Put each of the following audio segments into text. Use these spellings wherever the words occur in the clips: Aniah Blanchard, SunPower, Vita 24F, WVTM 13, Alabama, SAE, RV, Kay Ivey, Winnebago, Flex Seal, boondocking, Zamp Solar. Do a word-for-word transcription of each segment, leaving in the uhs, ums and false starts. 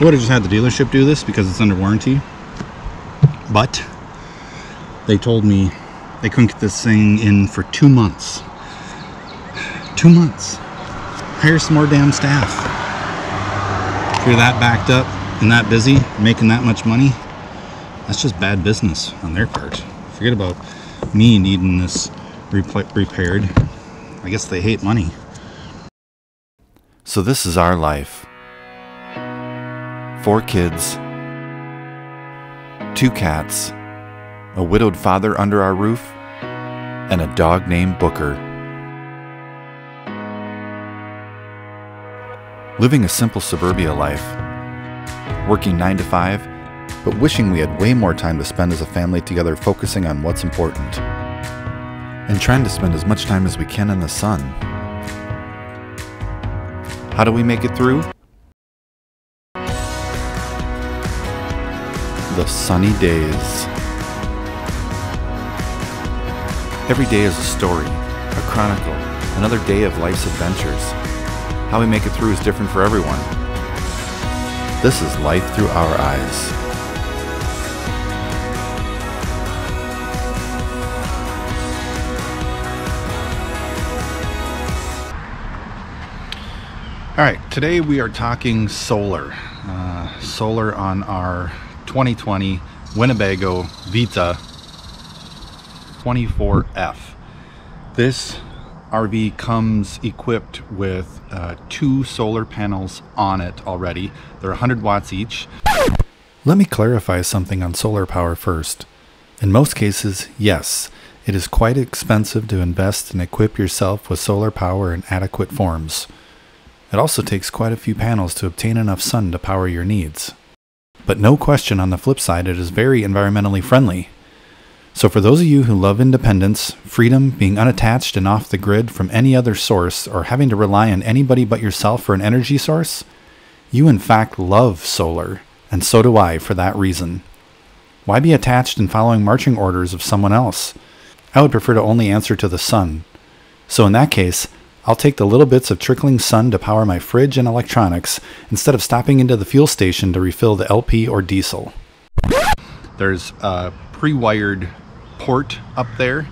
I would have just had the dealership do this because it's under warranty, but they told me they couldn't get this thing in for two months. Two months. Hire some more damn staff. If you're that backed up and that busy, making that much money, that's just bad business on their part. Forget about me needing this repaired. I guess they hate money. So this is our life. Four kids, two cats, a widowed father under our roof, and a dog named Booker. Living a simple suburbia life, working nine to five, but wishing we had way more time to spend as a family together focusing on what's important, and trying to spend as much time as we can in the sun. How do we make it through? The sunny days. Every day is a story, a chronicle, another day of life's adventures. How we make it through is different for everyone. This is life through our eyes. All right, today we are talking solar. Uh, solar on our twenty twenty Winnebago Vita twenty-four F. This R V comes equipped with uh, two solar panels on it already. They're one hundred watts each. Let me clarify something on solar power first. In most cases, yes, it is quite expensive to invest and equip yourself with solar power in adequate forms. It also takes quite a few panels to obtain enough sun to power your needs. But no question, on the flip side, it is very environmentally friendly. So for those of you who love independence, freedom, being unattached and off the grid from any other source, or having to rely on anybody but yourself for an energy source, you in fact love solar, and so do I for that reason. Why be attached and following marching orders of someone else? I would prefer to only answer to the sun. So in that case, I'll take the little bits of trickling sun to power my fridge and electronics instead of stopping into the fuel station to refill the L P or diesel. There's a pre-wired port up there.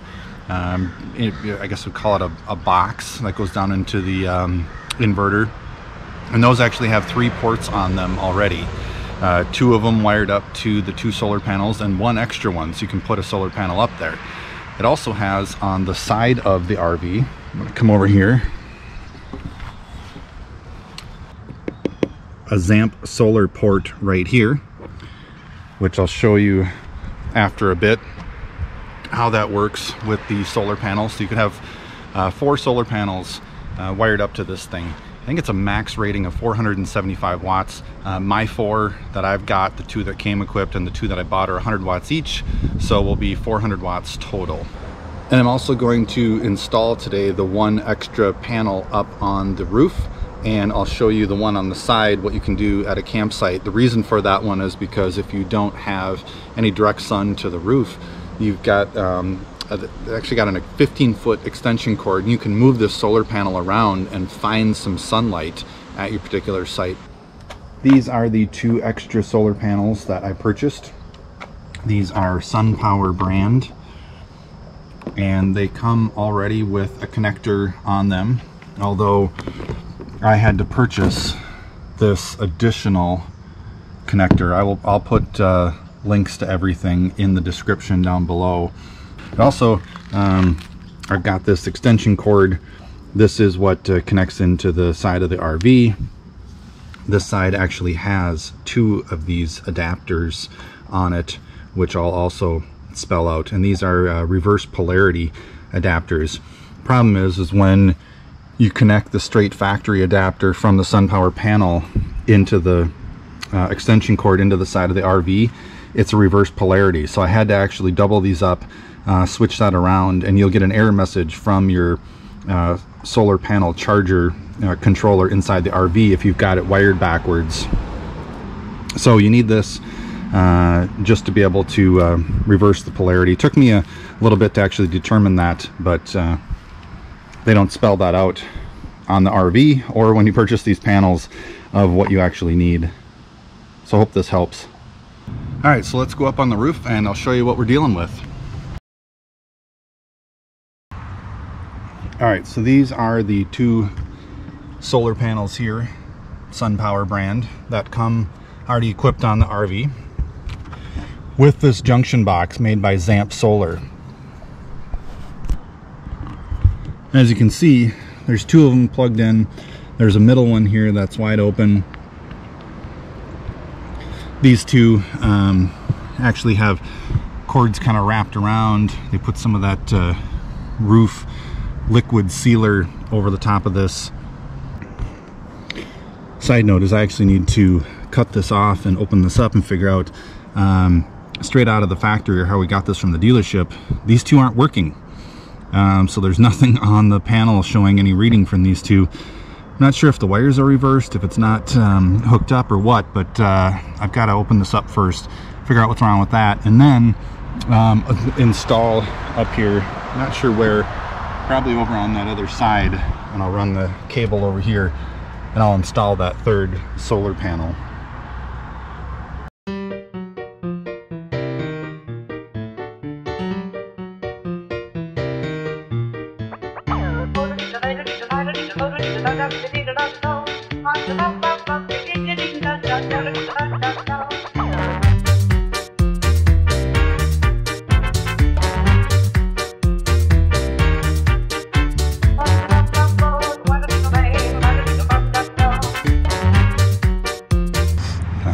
Um, it, I guess we call it a, a box that goes down into the um, inverter. And those actually have three ports on them already. Uh, two of them wired up to the two solar panels and one extra one, so you can put a solar panel up there. It also has on the side of the R V, I'm gonna come over here, a Zamp Solar port right here, which I'll show you after a bit how that works with the solar panels. So you could have uh, four solar panels uh, wired up to this thing. I think it's a max rating of four hundred seventy-five watts. Uh, my four that I've got, the two that came equipped and the two that I bought, are one hundred watts each, so will be four hundred watts total. And I'm also going to install today the one extra panel up on the roof, and I'll show you the one on the side, what you can do at a campsite. The reason for that one is because if you don't have any direct sun to the roof, you've got um, actually got a fifteen foot extension cord, and you can move this solar panel around and find some sunlight at your particular site. These are the two extra solar panels that I purchased. These are SunPower brand, and they come already with a connector on them, although I had to purchase this additional connector. I will, I'll put uh, links to everything in the description down below. But also, um, I've got this extension cord. This is what uh, connects into the side of the R V. This side actually has two of these adapters on it, which I'll also spell out, and these are uh, reverse polarity adapters. Problem is is when you connect the straight factory adapter from the SunPower panel into the uh, extension cord into the side of the R V, it's a reverse polarity. So I had to actually double these up, uh, switch that around, and you'll get an error message from your uh, solar panel charger uh, controller inside the R V if you've got it wired backwards. So you need this Uh, just to be able to uh, reverse the polarity. It took me a little bit to actually determine that, but uh, they don't spell that out on the R V or when you purchase these panels of what you actually need. So I hope this helps. All right, so let's go up on the roof and I'll show you what we're dealing with. All right, so these are the two solar panels here, SunPower brand, that come already equipped on the R V with this junction box made by Zamp Solar. As you can see, there's two of them plugged in. There's a middle one here that's wide open. These two um, actually have cords kind of wrapped around. They put some of that uh, roof liquid sealer over the top of this. Side note is I actually need to cut this off and open this up and figure out um, straight out of the factory or how we got this from the dealership. These two aren't working. Um, so there's nothing on the panel showing any reading from these two. I'm not sure if the wires are reversed, if it's not um, hooked up or what, but uh, I've got to open this up first, figure out what's wrong with that, and then um, install up here. Not sure where, probably over on that other side, and I'll run the cable over here and I'll install that third solar panel.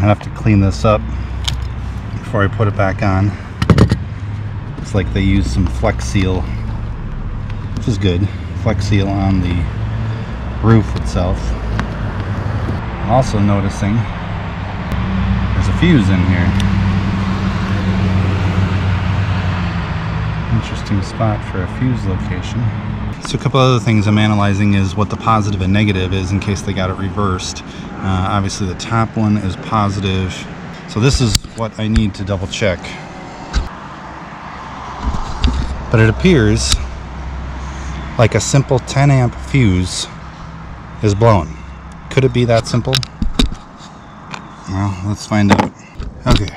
Have to clean this up before I put it back on. It's like they used some Flex Seal, which is good. Flex Seal on the roof itself. I'm also noticing there's a fuse in here. Interesting spot for a fuse location. So a couple other things I'm analyzing is what the positive and negative is in case they got it reversed. Uh, obviously the top one is positive. So this is what I need to double check. But it appears like a simple ten amp fuse is blown. Could it be that simple? Well, let's find out. Okay.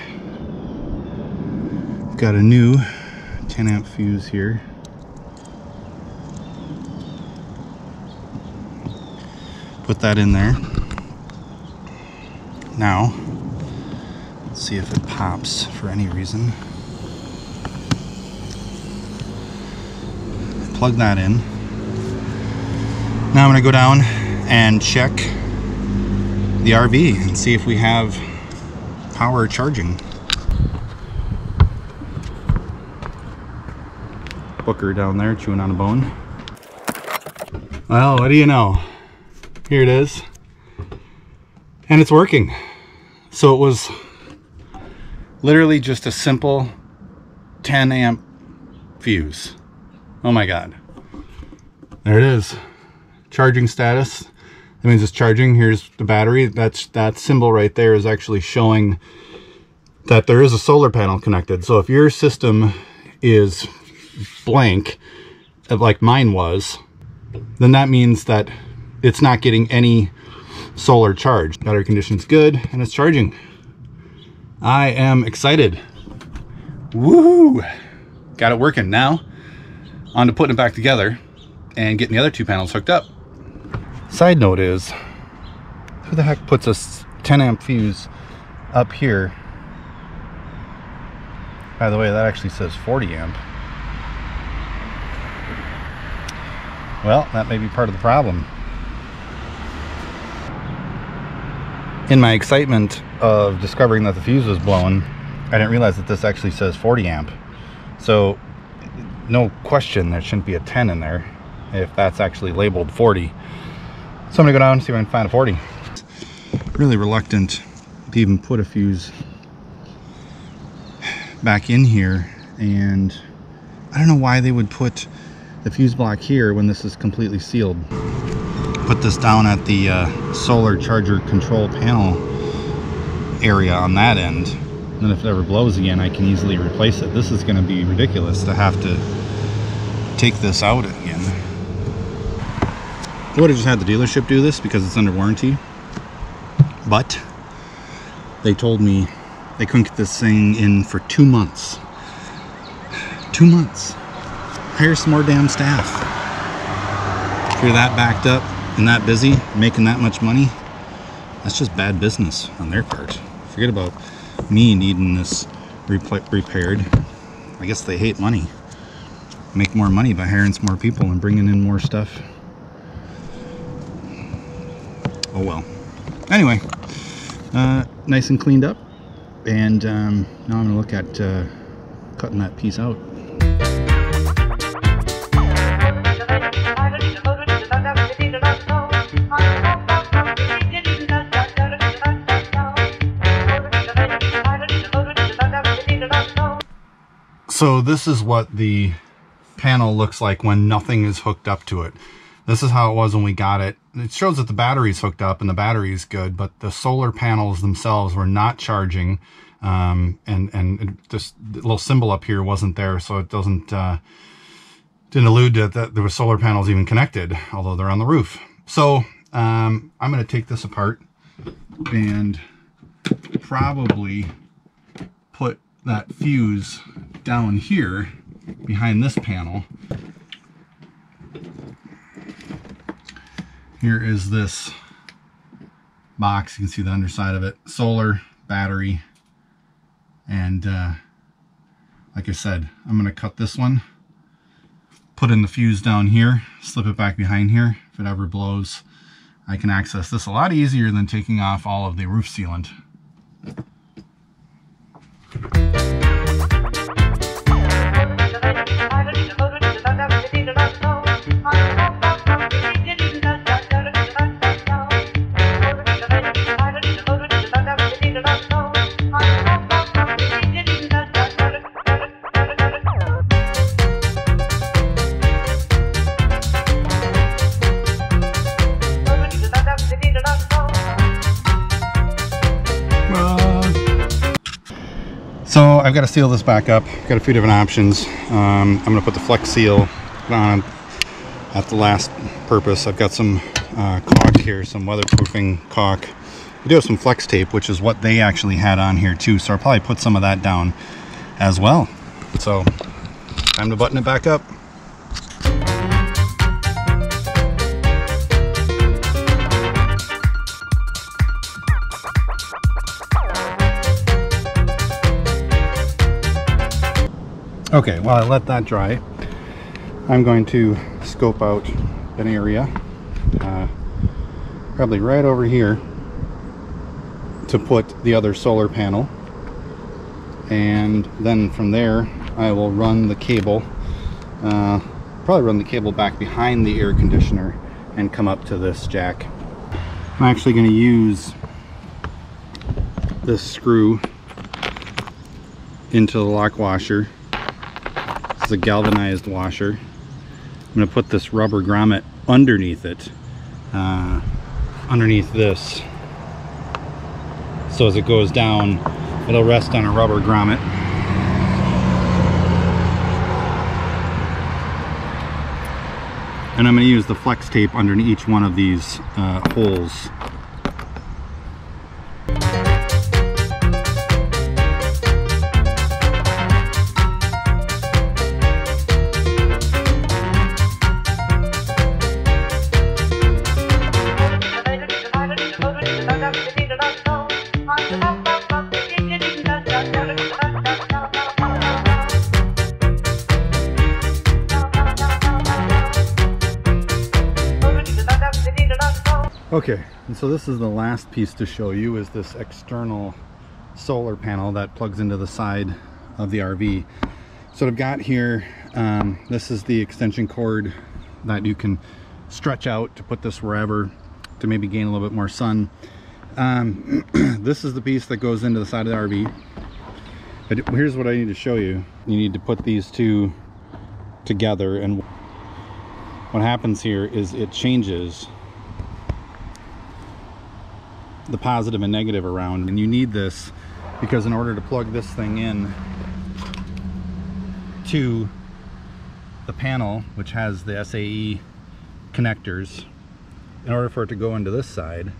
I've got a new ten amp fuse here. Put that in there. Now, let's see if it pops for any reason. Plug that in. Now I'm gonna go down and check the R V and see if we have power charging. Booker down there chewing on a bone. Well, what do you know? Here it is, and it's working. So it was literally just a simple ten amp fuse. Oh my God, there it is. Charging status, that means it's charging. Here's the battery. That's that symbol right there is actually showing that there is a solar panel connected. So if your system is blank, like mine was, then that means that it's not getting any solar charge. Battery condition's good and it's charging. I am excited. Woo! Got it working. Now on to putting it back together and getting the other two panels hooked up. Side note is, who the heck puts a ten amp fuse up here? By the way, that actually says forty amp. Well, that may be part of the problem. In my excitement of discovering that the fuse was blown, I didn't realize that this actually says forty amp. So no question there shouldn't be a ten in there if that's actually labeled forty. So I'm gonna go down and see if I can find a forty. Really reluctant to even put a fuse back in here. And I don't know why they would put the fuse block here when this is completely sealed. Put this down at the uh, solar charger control panel area on that end, and if it ever blows again I can easily replace it. This is going to be ridiculous to have to take this out again. I would have just had the dealership do this because it's under warranty, but they told me they couldn't get this thing in for two months. Two months. Hire some more damn staff. If you're that backed up and that busy, making that much money, that's just bad business on their part. Forget about me needing this repaired. I guess they hate money. Make more money by hiring some more people and bringing in more stuff. Oh well. Anyway, uh, nice and cleaned up, and um, now I'm gonna look at uh, cutting that piece out. So this is what the panel looks like when nothing is hooked up to it. This is how it was when we got it. It shows that the battery's hooked up and the battery is good, but the solar panels themselves were not charging. Um, and and it just, the little symbol up here wasn't there, so it doesn't uh, didn't allude to that there were solar panels even connected, although they're on the roof. So um, I'm going to take this apart and probably put that fuse down here behind this panel. Here is this box. You can see the underside of it. Solar, battery, and uh, like I said, I'm going to cut this one, put in the fuse down here, slip it back behind here. If it ever blows, I can access this a lot easier than taking off all of the roof sealant. So I've got to seal this back up. I've got a few different options. Um, I'm going to put the Flex Seal on at the last purpose. I've got some uh, caulk here, some weatherproofing caulk. I do have some Flex Tape, which is what they actually had on here too. So I'll probably put some of that down as well. So time to button it back up. Okay, while I let that dry, I'm going to scope out an area, uh, probably right over here, to put the other solar panel. And then from there, I will run the cable, uh, probably run the cable back behind the air conditioner and come up to this jack. I'm actually going to use this screw into the lock washer. A galvanized washer. I'm going to put this rubber grommet underneath it, uh, underneath this, so as it goes down it'll rest on a rubber grommet. And I'm going to use the Flex Tape under each one of these uh, holes. Okay, and so this is the last piece to show you, is this external solar panel that plugs into the side of the R V. So what I've got here, um, this is the extension cord that you can stretch out to put this wherever to maybe gain a little bit more sun. Um, this is the piece that goes into the side of the R V. But here's what I need to show you. You need to put these two together, and what happens here is it changes the positive and negative around, and you need this because in order to plug this thing in to the panel, which has the S A E connectors, in order for it to go into this side,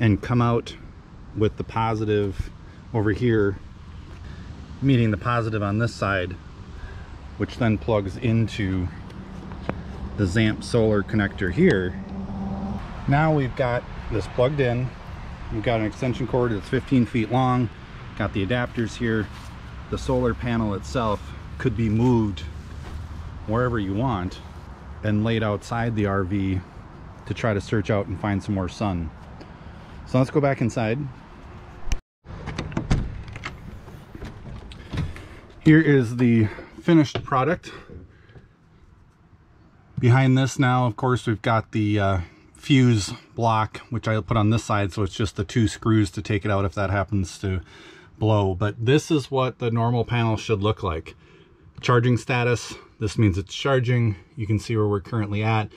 and come out with the positive over here meeting the positive on this side, which then plugs into the Zamp Solar connector here. Now we've got this plugged in. We've got an extension cord that's fifteen feet long, got the adapters here. The solar panel itself could be moved wherever you want and laid outside the R V to try to search out and find some more sun. So let's go back inside. Here is the finished product. Behind this now, of course, we've got the uh, fuse block, which I put on this side, so it's just the two screws to take it out if that happens to blow. But this is what the normal panel should look like. Charging status, this means it's charging. You can see where we're currently at.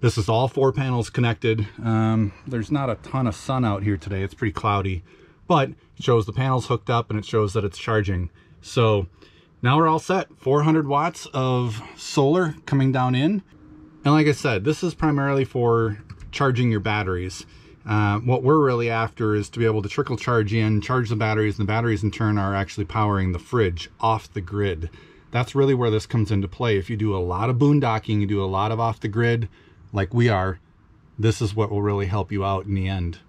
This is all four panels connected. Um, there's not a ton of sun out here today. It's pretty cloudy, but it shows the panels hooked up and it shows that it's charging. So now we're all set. four hundred watts of solar coming down in. And like I said, this is primarily for charging your batteries. Uh, what we're really after is to be able to trickle charge in, charge the batteries, and the batteries in turn are actually powering the fridge off the grid. That's really where this comes into play. If you do a lot of boondocking, you do a lot of off the grid like we are, this is what will really help you out in the end.